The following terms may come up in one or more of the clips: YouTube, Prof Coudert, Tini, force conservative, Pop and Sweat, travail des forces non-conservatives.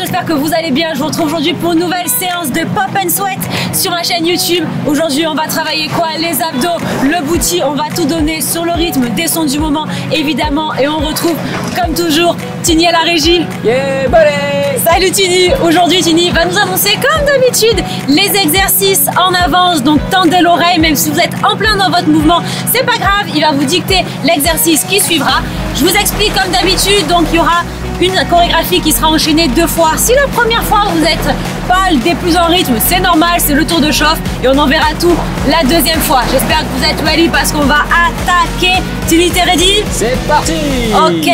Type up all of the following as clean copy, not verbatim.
j'espère que vous allez bien. Je vous retrouve aujourd'hui pour une nouvelle séance de Pop and Sweat sur la chaîne YouTube. Aujourd'hui, on va travailler quoi? Les abdos, le booty, on va tout donner sur le rythme des sons du moment, évidemment. Et on retrouve, comme toujours, Tini à la régie. Yeah, bolé! Salut Tini! Aujourd'hui, Tini va nous annoncer, comme d'habitude, les exercices en avance. Donc, tendez l'oreille, même si vous êtes en plein dans votre mouvement, c'est pas grave, il va vous dicter l'exercice qui suivra. Je vous explique, comme d'habitude, donc il y aura une chorégraphie qui sera enchaînée deux fois. Si la première fois vous êtes pâle, des plus en rythme, c'est normal, c'est le tour de chauffe et on en verra tout la deuxième fois. J'espère que vous êtes ready parce qu'on va attaquer. Tini, t'es ready? C'est parti! Ok!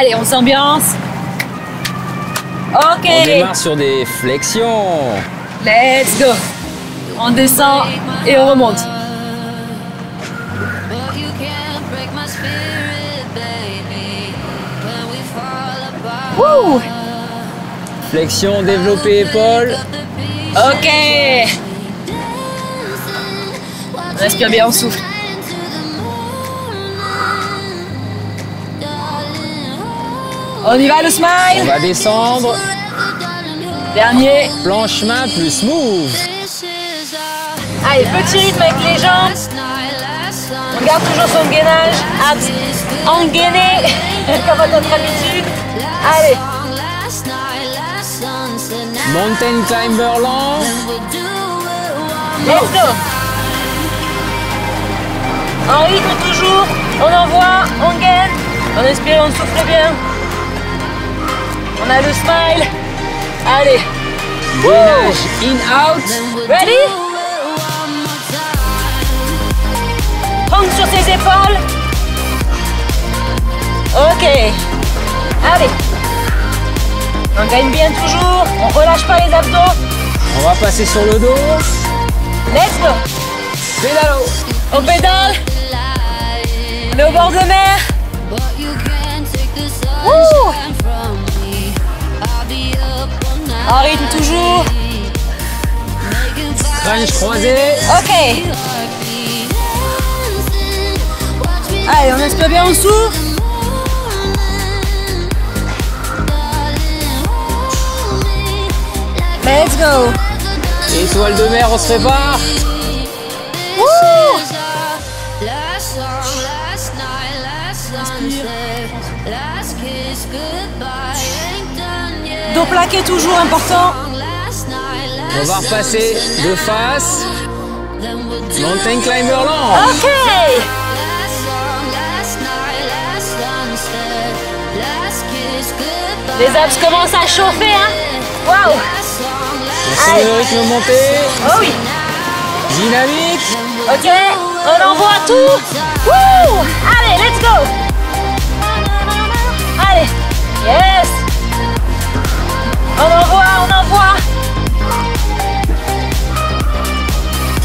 Allez, on s'ambiance. Ok! On démarre sur des flexions. Let's go! On descend et on remonte. Wouh! Flexion, développé épaule. Ok! Respire bien, on souffle. On y va, le smile! On va descendre. Dernier. Planche main plus move. Allez, petit rythme avec les jambes. On garde toujours son gainage. Abs engainé, comme à notre habitude. Allez. Mountain climber long. Let's go. En rythme toujours. On envoie, on gaine. On inspire, on souffle bien. On a le smile. Allez. Gainage in out. Ready? Prendre sur ses épaules. Ok. Allez. On gagne bien toujours, on relâche pas les abdos. On va passer sur le dos. Let's go. Pédalo. On pédale. On est au bord de mer. Wouh. En rythme toujours. Crunch croisé. Ok. Allez, on inspire bien en dessous. Let's go. Étoile de mer, on se prépare. Dos plaqué toujours important. On va repasser de face. Mountain climber long. Ok. Les abs commencent à chauffer, hein. Waouh. On sent le rythme monter. Oh oui. Dynamique. Ok, on envoie tout. Wouh. Allez, let's go. Allez. Yes. On envoie, on envoie.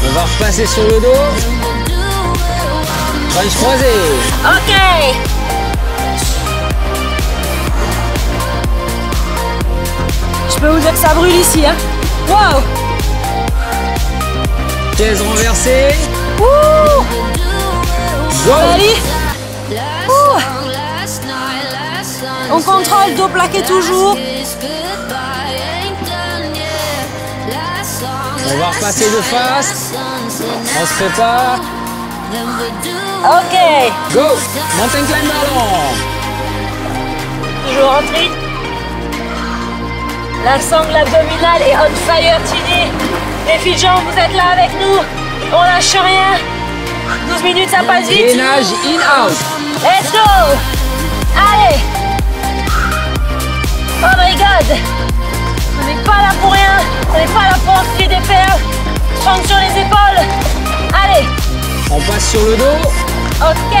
On va repasser sur le dos. Crunch croisé. Ok. Je peux vous dire que ça brûle ici, hein. Wow! Chaise renversée. Wouh! Salut! Wouh! On contrôle, dos plaqué toujours. On va repasser de face. On se prépare. Ok. Go! Mountain climber long. Toujours en rythme. La sangle abdominale est on fire, Tini. Les filles de jambes, vous êtes là avec nous. On lâche rien. 12 minutes, ça passe vite. Gainage in out. Let's go. Allez. Oh my god. On n'est pas là pour rien. On n'est pas là pour se filer des perles. Prendre sur les épaules. Allez. On passe sur le dos. Ok.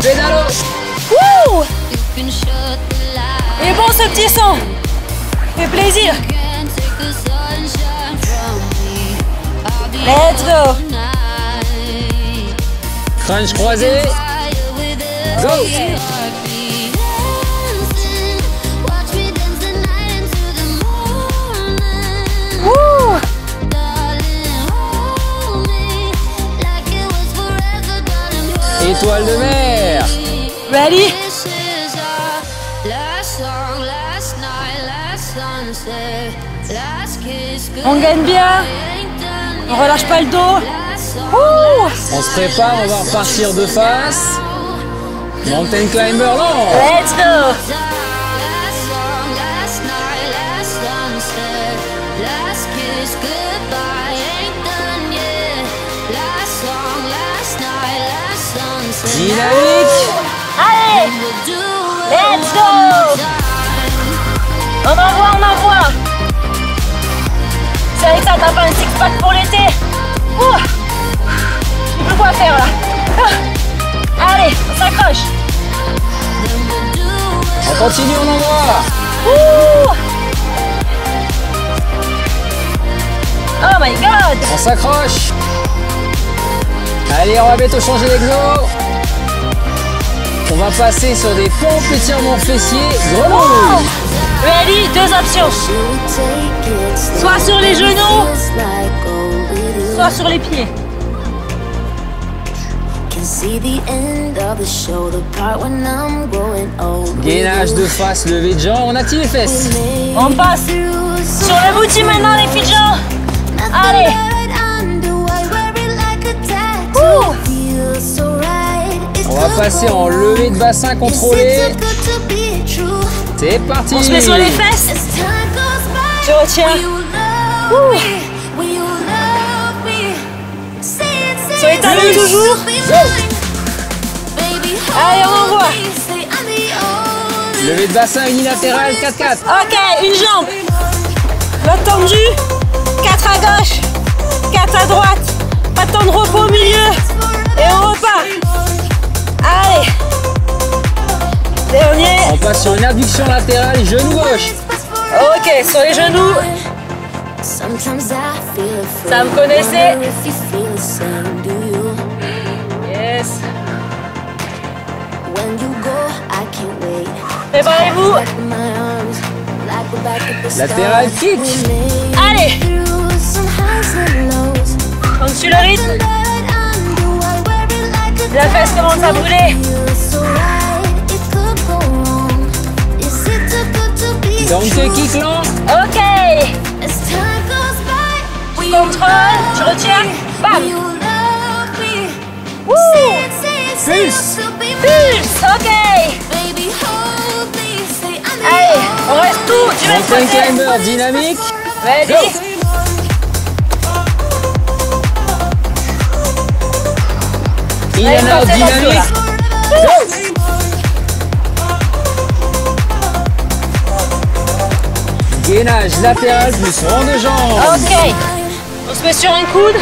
Pédalo. Wouh. Il est bon ce petit son. Fait plaisir. Let's go. Crunch croisé. Go. Wouh. Étoile de mer. Ready? On gagne bien, on relâche pas le dos. Ouh, on se prépare, on va repartir de face. Mountain climber, long. Let's go. Dynamique. Allez, let's go. On envoie, on envoie. C'est avec ça, t'as pas un six-pack pour l'été. Je sais plus quoi faire là. Allez, on s'accroche. On continue, on envoie. Oh my god. On s'accroche. Allez, on va bientôt changer d'exo. On va passer sur des pompes, étirements fessiers, grenouilles. Ready, deux options. Soit sur les genoux, soit sur les pieds. Gainage de face, levée de jambes, on active les fesses. On passe sur le booty maintenant les pigeons. Allez. On va passer en levée de bassin contrôlée. C'est parti. On se met sur les fesses. Je retiens. Sur les talons toujours. Allez, on envoie. Levée de bassin unilatérale, 4-4. Ok, une jambe. L'autre tendue. 4 à gauche, 4 à droite. Pas de temps de repos au milieu. Et on repart. Allez. Dernier. On passe sur une abduction latérale, genou gauche. Ok, sur les genoux. Ça me connaissait. Yes. Préparez-vous. Latéral kick. Allez. On suit le rythme. La fesse commence à brûler. Donc le kick long. Ok. Contrôle, je retiens. Bam. Wouh. Pulse. Pulse. Ok. Allez, on reste tout. Tu vas monter un climber dynamique. Vas-y. Il est en dynamique. Gainage latéral plus rond de jambe. Ok. On se met sur un coude.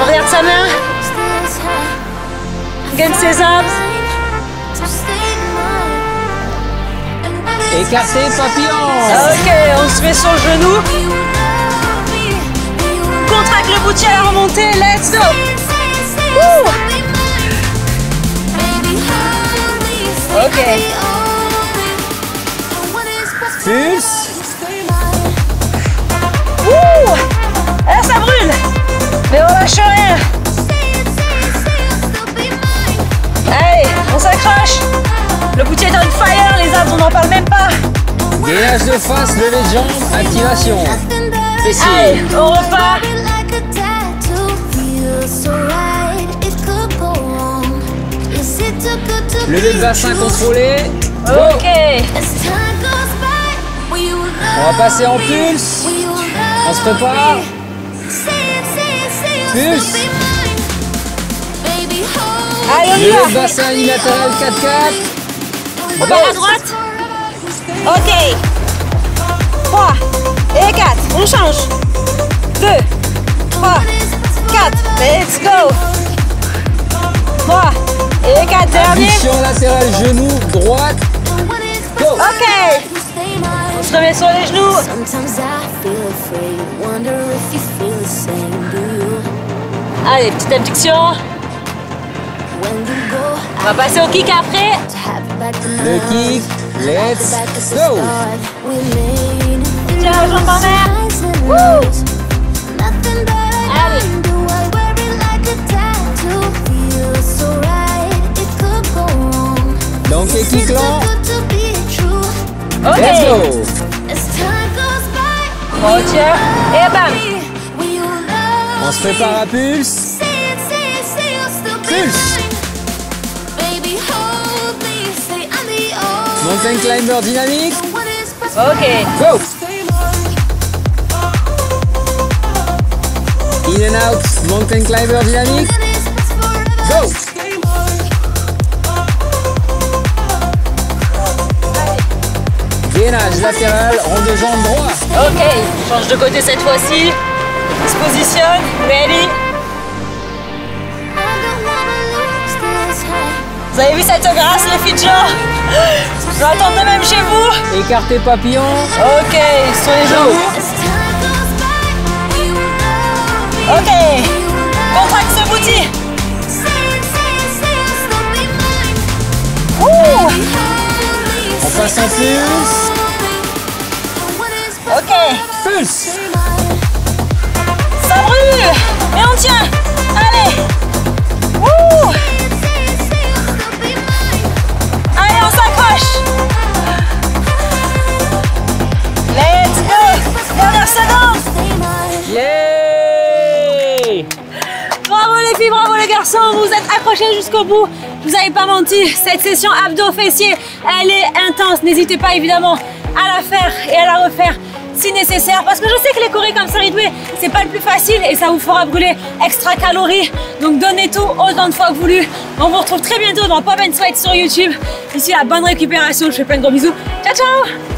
On regarde sa main. On gagne ses abs. Écarté papillon. Ok, on se met sur le genou. Contracte le boutier à la remontée. Let's go. Woo. Ok. Pulse. Wouh. Là ça brûle. Mais on lâche rien. Allez, on s'accroche. Le boutier est on fire, les abs, on n'en parle même pas. Gainage de face, levée de jambes, activation. Allez, on repart. Levée de bassin contrôlée. Ok. On va passer en pulse. On se prépare. Pulse. Allez, on y va. Levée de bassin unilatéral 4-4. On va à droite. Ok. 3 et 4. On change. 2, 3, 4. Let's go. 3 et 4. Dernier. Abduction latérale genou droite. Go. Ok. On se remet sur les genoux. Allez, petite abduction. On va passer au kick après. Le kick, let's go. Tiens, la jambe en mer. Wouh. Allez. Donc, les kicks longs. Ok. go! On retire et bam! On se prépare à pulse. Pulse! Mountain climber dynamique. Ok. Go! In and out. Mountain climber dynamique. Go! Gainage latéral, rond de jambe droit. Ok, change de côté cette fois-ci. Se positionne, ready. Vous avez vu cette grâce les filles de genre? Je vais attendre de même chez vous. Écartez papillon. Ok, sur les genoux. Ok, contracte ce bouti. On passe en plus. Ok. Pulse. Ça brûle. Mais on tient. Allez. Wouh. Allez, on s'accroche. Let's go. Dernière seconde. Yeah. Bravo les filles, bravo les garçons. Vous vous êtes accrochés jusqu'au bout. Vous n'avez pas menti. Cette session abdos-fessiers, elle est intense. N'hésitez pas évidemment à la faire et à la refaire si nécessaire, parce que je sais que les chorés comme ça rythmés, c'est pas le plus facile et ça vous fera brûler extra calories. Donc donnez tout autant de fois que voulu. On vous retrouve très bientôt dans Pop and Sweat sur YouTube. D'ici la bonne récupération, je vous fais plein de gros bisous. Ciao ciao.